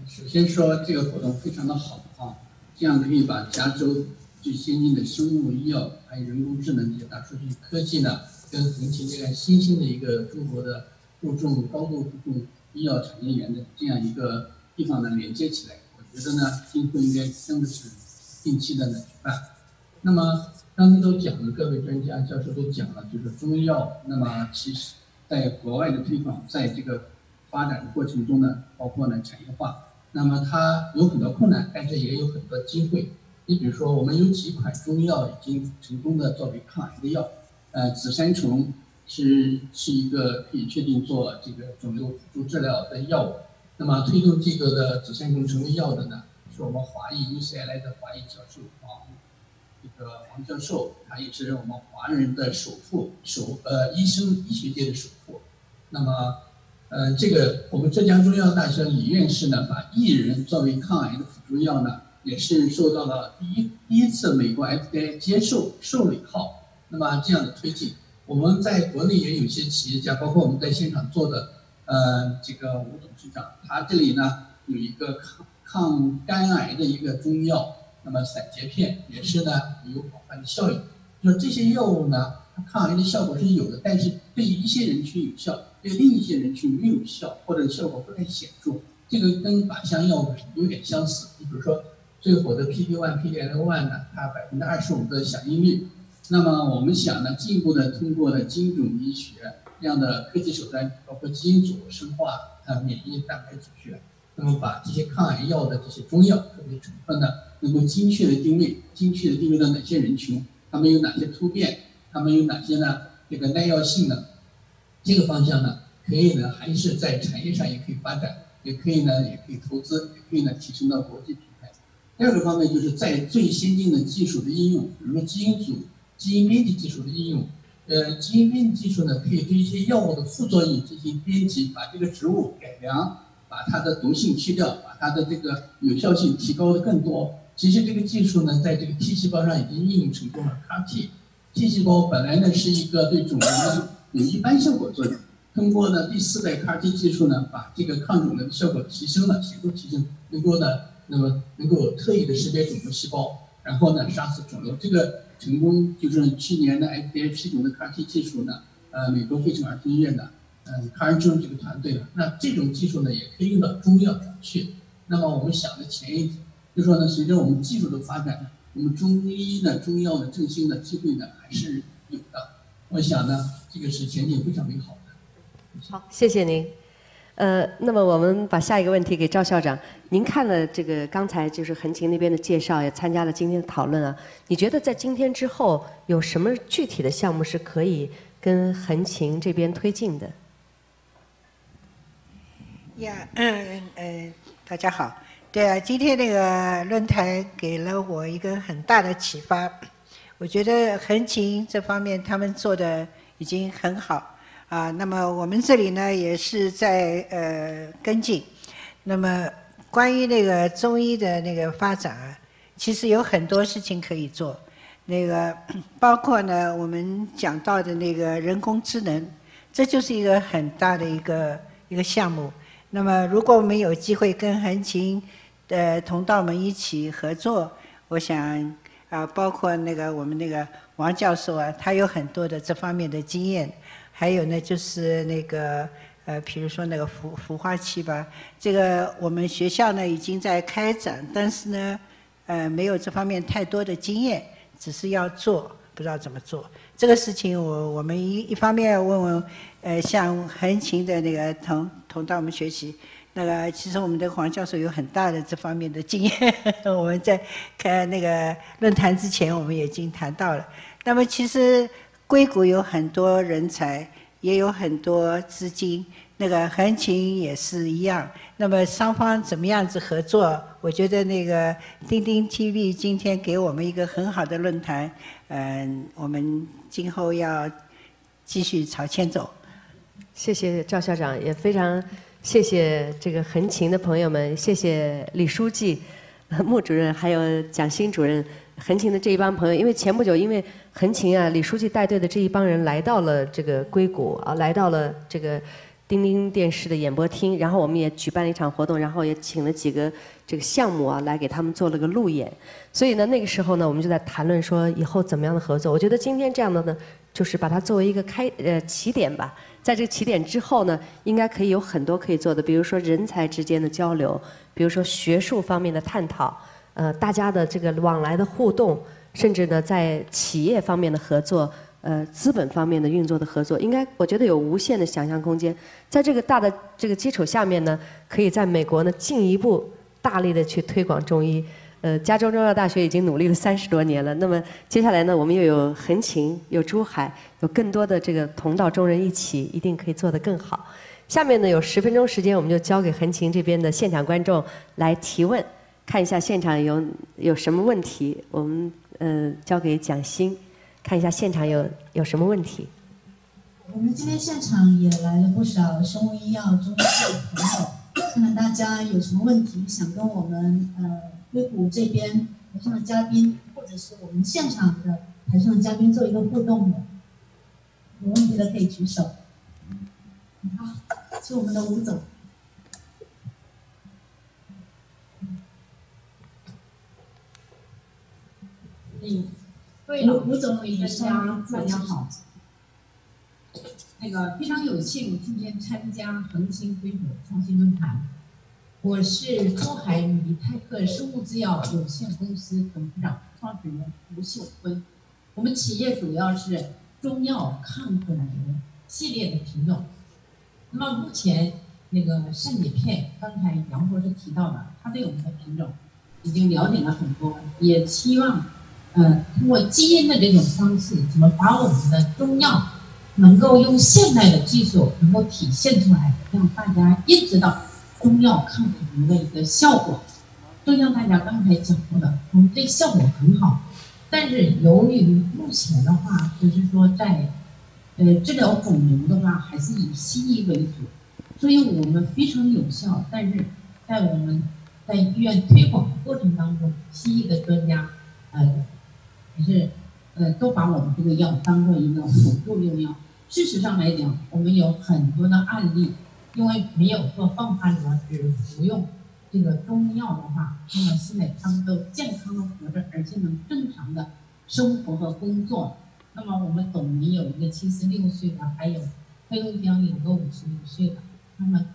首先说这个活动非常的好啊，这样可以把加州最先进的生物医药还有人工智能这些大数据科技呢，跟横琴这个新兴的一个中国的高度注重医药产业园的这样一个地方呢连接起来，我觉得呢今后应该真的是定期的呢举办。那么刚才都讲了，各位专家教授都讲了，就是中药，那么其实在国外的推广，在这个发展的过程中呢，包括呢产业化，那么它有很多困难，但是也有很多机会。你比如说，我们有几款中药已经成功的作为抗癌的药，紫杉虫是一个可以确定做这个肿瘤辅助治疗的药物。那么推动这个的紫杉虫成为药的呢，是我们华裔 UCLA 的华裔教授黄教授，他也是我们华人的医学界的首富。那么，这个我们浙江中药大学李院士呢，把薏仁作为抗癌的辅助药呢。也是受到了第一次美国 FDA 接受受理号，那么这样的推进，我们在国内也有些企业家，包括我们在现场做的，这个吴董事长，他这里呢有一个抗肝癌的一个中药，那么散结片也是呢有广泛的效应。那这些药物呢，抗癌的效果是有的，但是对一些人群有效，对另一些人群没有效，或者效果不太显著。这个跟靶向药物有点相似，比如说。最火的 PD-1、PD-L1 呢，它25%的响应率。那么我们想呢，进一步的通过呢精准医学这样的科技手段，包括基因组、生化、免疫蛋白组学，那么把这些抗癌药的这些中药特别成分呢，能够精确的定位到哪些人群，他们有哪些突变，他们有哪些呢这个耐药性呢？这个方向呢，可以呢还是在产业上也可以发展，也可以投资，也可以呢提升到国际。第二个方面就是在最先进的技术的应用，比如说基因编辑技术的应用。基因编辑技术呢，可以对一些药物的副作用进行编辑，把这个植物改良，把它的毒性去掉，把它的这个有效性提高的更多。其实这个技术呢，在这个 T 细胞上已经应用成功了。CAR-T T 细胞本来呢是一个对肿瘤呢有一般效果作用，通过呢第4代 CAR-T 技术呢，把这个抗肿瘤的效果显著提升，能够特意的识别肿瘤细胞，然后呢杀死肿瘤。这个成功就是去年的 FDA 批准的 CAR-T 技术呢，美国费城儿童医院的CAR-T 这个团队了。那这种技术呢也可以用到中药上去。那么我们想的前一点，就说呢，随着我们技术的发展，我们中药的振兴的机会呢还是有的。我想呢，这个是前景非常美好的。好，谢谢您。那么我们把下一个问题给赵校长。您看了这个刚才就是横琴那边的介绍，也参加了今天的讨论啊。你觉得在今天之后有什么具体的项目是可以跟横琴这边推进的。呀，大家好，对啊，今天那个论坛给了我一个很大的启发。我觉得横琴这方面他们做的已经很好啊，那么我们这里呢也是在跟进。那么关于那个中医的那个发展啊，其实有很多事情可以做。 那个包括呢，我们讲到的那个人工智能，这就是一个很大的一个项目。那么，如果我们有机会跟横琴同道们一起合作，我想啊，包括那个我们那个王教授啊，他有很多的这方面的经验。还有呢，就是那个比如说那个孵化器吧，这个我们学校呢已经在开展，但是呢，没有这方面太多的经验。 只是要做，不知道怎么做这个事情我们一方面问问，向横琴的那个同道们学习。那个其实我们的黄教授有很大的这方面的经验，我们在开那个论坛之前我们已经谈到了。那么其实硅谷有很多人才，也有很多资金，那个横琴也是一样。那么双方怎么样子合作？ 我觉得那个钉钉 TV 今天给我们一个很好的论坛，我们今后要继续朝前走。谢谢赵校长，也非常谢谢这个横琴的朋友们，谢谢李书记、穆主任还有蒋欣主任，横琴的这一帮朋友，因为前不久因为横琴啊，李书记带队的这一帮人来到了这个硅谷啊，来到了这个。 钉钉电视的演播厅，然后我们也举办了一场活动，然后也请了几个这个项目啊，来给他们做了个路演。所以呢，那个时候呢，我们就在谈论说以后怎么样的合作。我觉得今天这样的呢，就是把它作为一个起点吧。在这个起点之后呢，应该可以有很多可以做的，比如说人才之间的交流，比如说学术方面的探讨，大家的这个往来的互动，甚至呢，在企业方面的合作。 资本方面的运作的合作，应该我觉得有无限的想象空间。在这个大的这个基础下面呢，可以在美国呢进一步大力的去推广中医。加州中药大学已经努力了30多年了。那么接下来呢，我们又有横琴，有珠海，有更多的这个同道中人一起，一定可以做得更好。下面呢有10分钟时间，我们就交给横琴这边的现场观众来提问，看一下现场有什么问题。我们交给蒋欣。 看一下现场有什么问题。我们今天现场也来了不少生物医药中医的朋友，看看大家有什么问题想跟我们硅谷这边台上的嘉宾，或者是我们现场的台上的嘉宾做一个互动的，有问题的可以举手。好，是我们的吴总。吴总也是大家好。那个非常有幸今天参加恒星硅谷创新论坛，我是珠海米泰克生物制药有限公司董事长、创始人吴秀坤。我们企业主要是中药抗骨疗系列的品种。那么目前那个散解片，刚才杨博士提到了，他对我们的品种已经了解了很多，也期望。 通过基因的这种方式，怎么把我们的中药能够用现代的技术能够体现出来，让大家认识到中药抗骨疗的一个效果。就像大家刚才讲过的，我们这效果很好，但是由于目前的话，就是说在治疗肿瘤的话，还是以西医为主，所以我们非常有效，但是在我们在医院推广的过程当中，西医的专家还是都把我们这个药当做一个辅助用药。事实上来讲，我们有很多的案例，因为没有做放化疗，只服用这个中药的话，那么现在他们都健康的活着，而且能正常的生活和工作。那么我们董明有一个76岁的，还有黑龙江有个55岁的，那么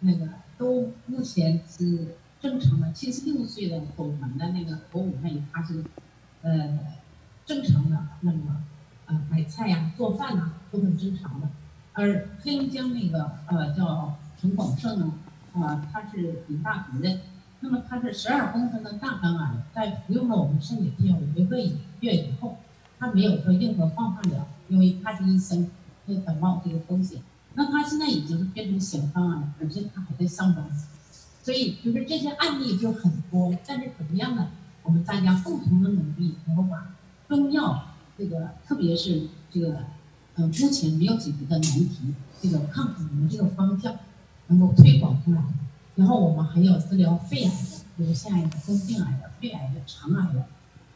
那个都目前是正常的。76岁的董明的那个国五妹，她是。 正常的那么买菜呀、做饭呐、都很正常的。而黑龙江那个叫陈广胜呢，他是北大主任，那么他是12公分的大肝癌，在服用了我们散解片5个月以后，他没有说任何放化疗，因为他是医生，会感冒这个风险。那它现在已经变成小康癌，而且它还在上涨，所以就是这些案例就很多。但是怎么样呢？我们大家共同的努力，能够把中药这个，特别是这个目前没有解决的难题，这个抗肿瘤这个方向能够推广出来。然后我们还有治疗肺癌的、乳腺癌的、宫颈癌的、肺癌的、肠癌的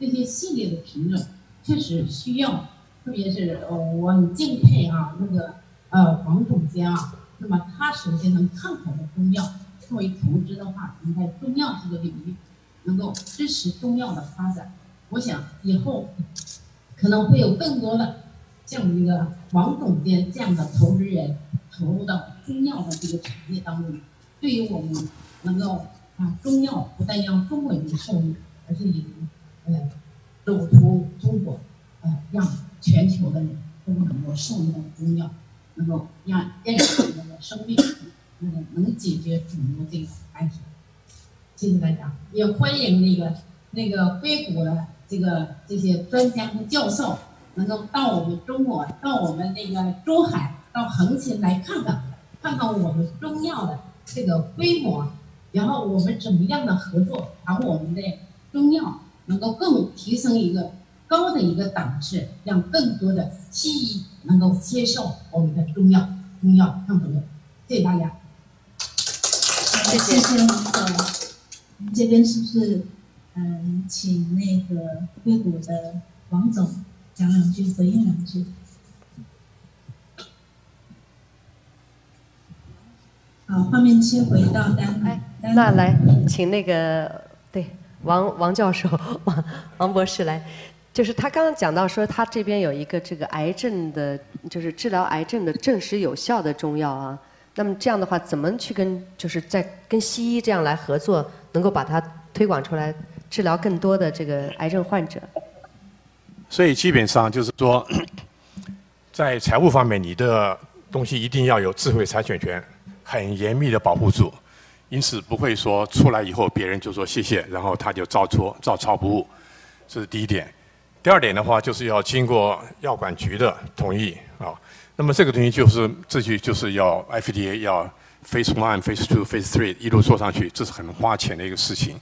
这些系列的品种，确实需要，特别是我很敬佩啊那个黄总监啊，那么他首先能看好的中药，作为投资的话，能在中药这个领域能够支持中药的发展。我想以后可能会有更多的像这个王总监这样的投资人投入到中药的这个产业当中，对于我们能够把中药不但让中国人受益，而且也走出中国，让全球的人都能够受益到中药，能够让认识我们的生命，能解决肿瘤这个难题。谢谢大家，也欢迎那个硅谷的这些专家和教授能够到我们中国，到我们那个珠海，到横琴来看看我们中药的这个规模，然后我们怎么样的合作，把我们的中药能够更提升一个高的一个档次，让更多的西医能够接受我们的中药抗肿瘤。谢谢大家。谢谢王总。我们这边是不是请那个硅谷的王总讲两句，回应两句？好，画面切回到丹。那来，请那个王教授、王博士来。就是他刚刚讲到说，他这边有一个这个癌症的，就是治疗癌症的证实有效的中药啊。那么这样的话，怎么去跟西医这样来合作，能够把它推广出来，治疗更多的这个癌症患者？所以基本上就是说，在财务方面，你的东西一定要有智慧财产权，很严密的保护住，因此不会说出来以后别人就说谢谢，然后他就照抄不误，这是第一点。第二点的话，就是要经过药管局的同意啊。那么这个东西就是要 FDA 要 Phase 1、Phase 2、Phase 3一路做上去，这是很花钱的一个事情。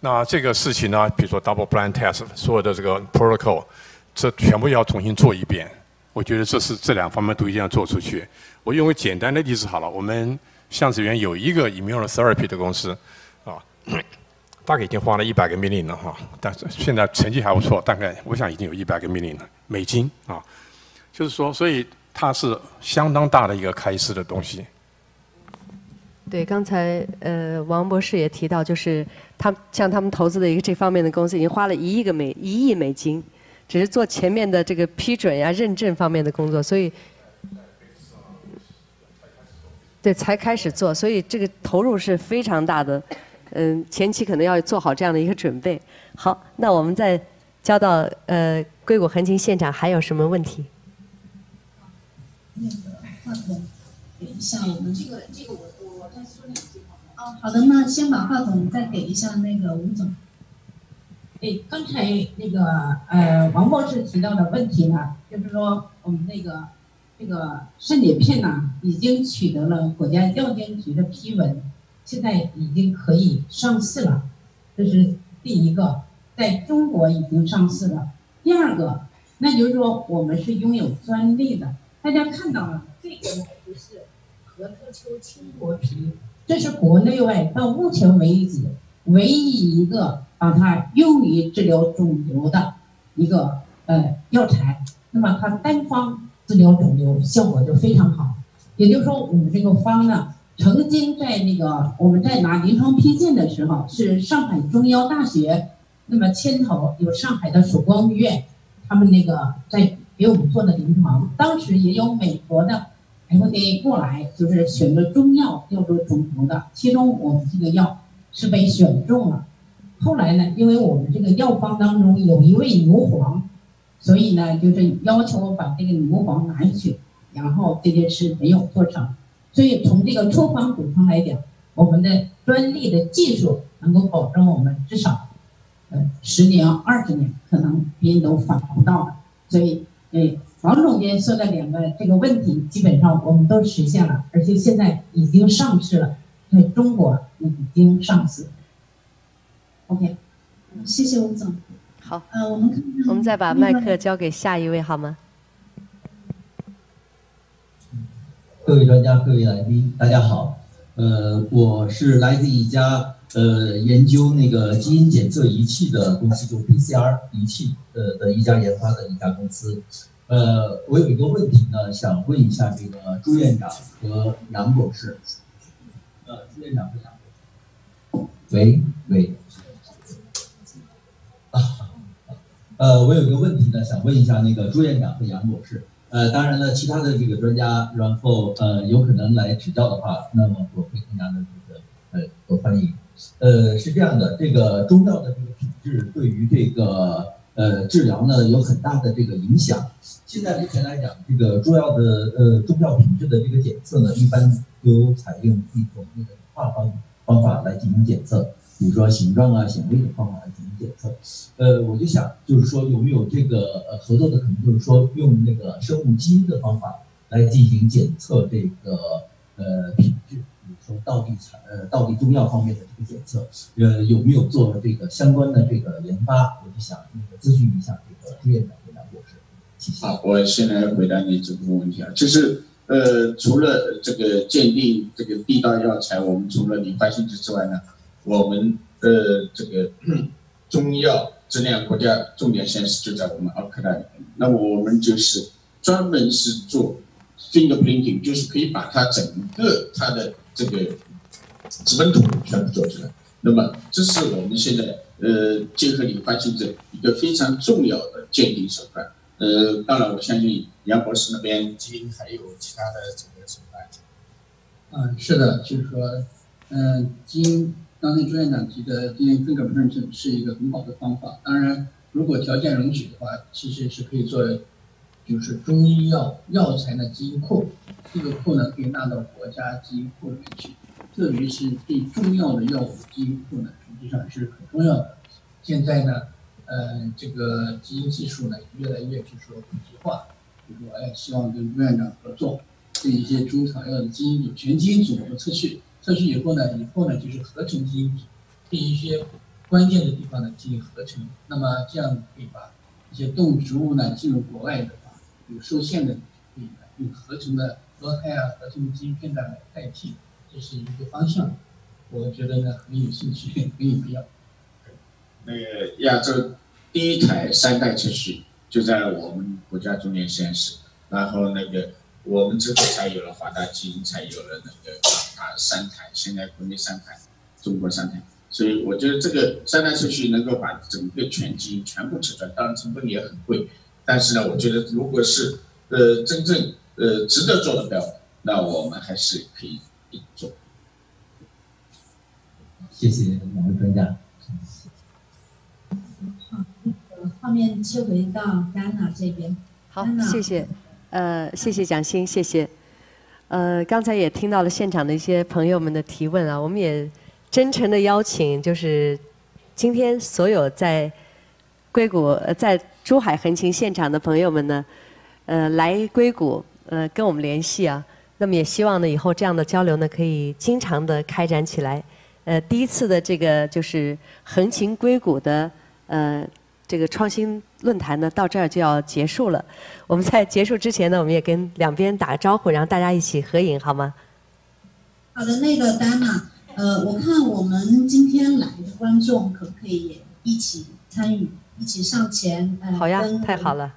那这个事情呢，比如说 double blind test 所有的这个 protocol， 这全部要重新做一遍。我觉得这两方面都一定要做出去。我用个简单的例子好了，我们橡子园有一个 immunotherapy 的公司啊，大概已经花了100个 million 了哈，但是现在成绩还不错，大概我想已经有100个 million 了美金啊，就是说，所以它是相当大的一个开支的东西。对，刚才王博士也提到，就是他们投资的一个这方面的公司已经花了1亿美金，只是做前面的这个批准呀、认证方面的工作，所以对才开始做，所以这个投入是非常大的。前期可能要做好这样的一个准备。好，那我们再交到硅谷横琴现场，还有什么问题？那个华总，给一下我们这个我再说两句啊。好的，那先把华总再给一下那个吴总。对，刚才那个王博士提到的问题呢，就是说我们那个肾结片呢，已经取得了国家药监局的批文。现在已经可以上市了，这是第一个，在中国已经上市了。第二个，那就是说我们是拥有专利的。大家看到了，这个不是合特丘青柏皮，这是国内外到目前为止唯一一个把它用于治疗肿瘤的一个药材。那么它单方治疗肿瘤效果就非常好，也就是说我们这个方呢。曾经在我们在拿临床批件的时候，是上海中医药大学，那么牵头有上海的曙光医院，他们在给我们做的临床，当时也有美国的 FDA 过来，就是选择中药叫做肿瘤的，其中我们这个药是被选中了。后来呢，因为我们这个药方当中有一味牛黄，所以呢就是要求把这个牛黄拿去，然后这件事没有做成。所以从这个处方组成来讲，我们的专利的技术能够保证我们至少10年、20年，可能别人都反不到了。所以王总监说的两个这个问题，基本上我们都实现了，而且现在已经上市了，在中国已经上市。OK， 谢谢吴总。好，我们再把麦克交给下一位好吗？各位专家，各位来宾，大家好。我是来自一家研究那个基因检测仪器的公司，就是 PCR 仪器的一家研发的一家公司。我有一个问题呢，想问一下这个朱院长和杨博士。朱院长和杨博士。喂。我有一个问题呢，想问一下那个朱院长和杨博士。当然了，其他的这个专家，然后有可能来指教的话，那么我会更加的这个多翻译。是这样的，这个中药的这个品质对于这个治疗呢有很大的这个影响。现在目前来讲，这个中药品质的这个检测呢，一般都采用一种那个化方法来进行检测，比如说形状啊、显微的方法来进行检测。我就想，就是说有没有这个合作的可能，就是说用那个生物基因的方法来进行检测这个品质，比如说到底中药方面的这个检测，有没有做这个相关的这个研发？我就想那个咨询一下这个朱院长和杨博士。谢谢。好，我先来回答你这部分问题啊，就是。除了这个鉴定这个地道药材，我们除了临发性质之外呢，我们这个中药质量国家重点实验室就在我们奥克兰，那么我们就是专门是做 fingerprinting， 就是可以把它整个它的这个指纹图全部做出来。那么这是我们现在结合临发性质一个非常重要的鉴定手段。当然，我相信杨博士那边基因还有其他的这个手段。是的，就是说，基因刚才朱院长提的 DNA fingerprint 是一个很好的方法。当然，如果条件允许的话，其实是可以做，就是中医药材的基因库。这个库呢，可以纳到国家基因库里面去。特别是对中药的药物基因库呢，实际上是很重要的。现在呢。这个基因技术呢，越来越就是说普及化。比如说，希望跟朱院长合作，对一些中草药的基因组、全基因组我们测序以后呢，就是合成基因组，对一些关键的地方呢进行合成。那么这样可以把一些动植物呢进入国外的话，有受限的可以用合成的多肽啊、合成的基因片段来代替，这是一个方向。我觉得呢很有兴趣，很有必要。那个亚洲。第一台3代测序就在我们国家重点实验室，然后那个我们之后才有了华大基因，才有了那个3台，现在国内3台，中国3台，所以我觉得这个3代测序能够把整个全基因全部测出来，当然成本也很贵，但是呢，我觉得如果是真正值得做的标本，那我们还是可以做。谢谢两位专家。画面切回到安娜这边。好，谢谢，谢谢蒋欣，谢谢。刚才也听到了现场的一些朋友们的提问啊，我们也真诚的邀请，就是今天所有在硅谷、在珠海横琴现场的朋友们呢，来硅谷，跟我们联系啊。那么也希望呢，以后这样的交流呢，可以经常的开展起来。第一次的这个就是横琴硅谷的这个创新论坛呢，到这儿就要结束了。我们在结束之前呢，我们也跟两边打个招呼，然后大家一起合影，好吗？好的，那个丹娜，我看我们今天来的观众可不可以也一起参与，一起上前？好呀，太好了。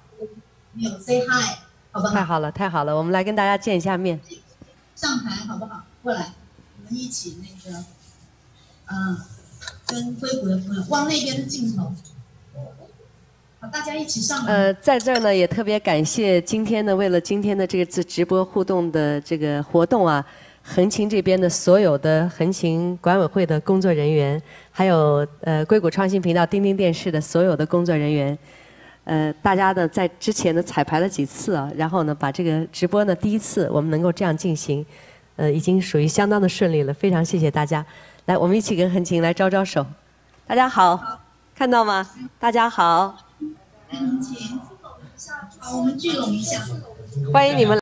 有 say hi， 好不好？太好了，太好了，我们来跟大家见一下面。上台好不好？过来，我们一起那个，跟硅谷的朋友往那边的镜头。大家一起上来。在这儿呢，也特别感谢今天呢，为了今天的这次直播互动的这个活动啊，横琴这边的所有的横琴管委会的工作人员，还有硅谷创新频道钉钉电视的所有的工作人员，大家呢在之前呢彩排了几次啊，然后呢把这个直播呢第一次我们能够这样进行，已经属于相当的顺利了，非常谢谢大家。来，我们一起跟横琴来招招手。大家好，看到吗？大家好。请副总一下。好，我们聚拢一下，欢迎你们。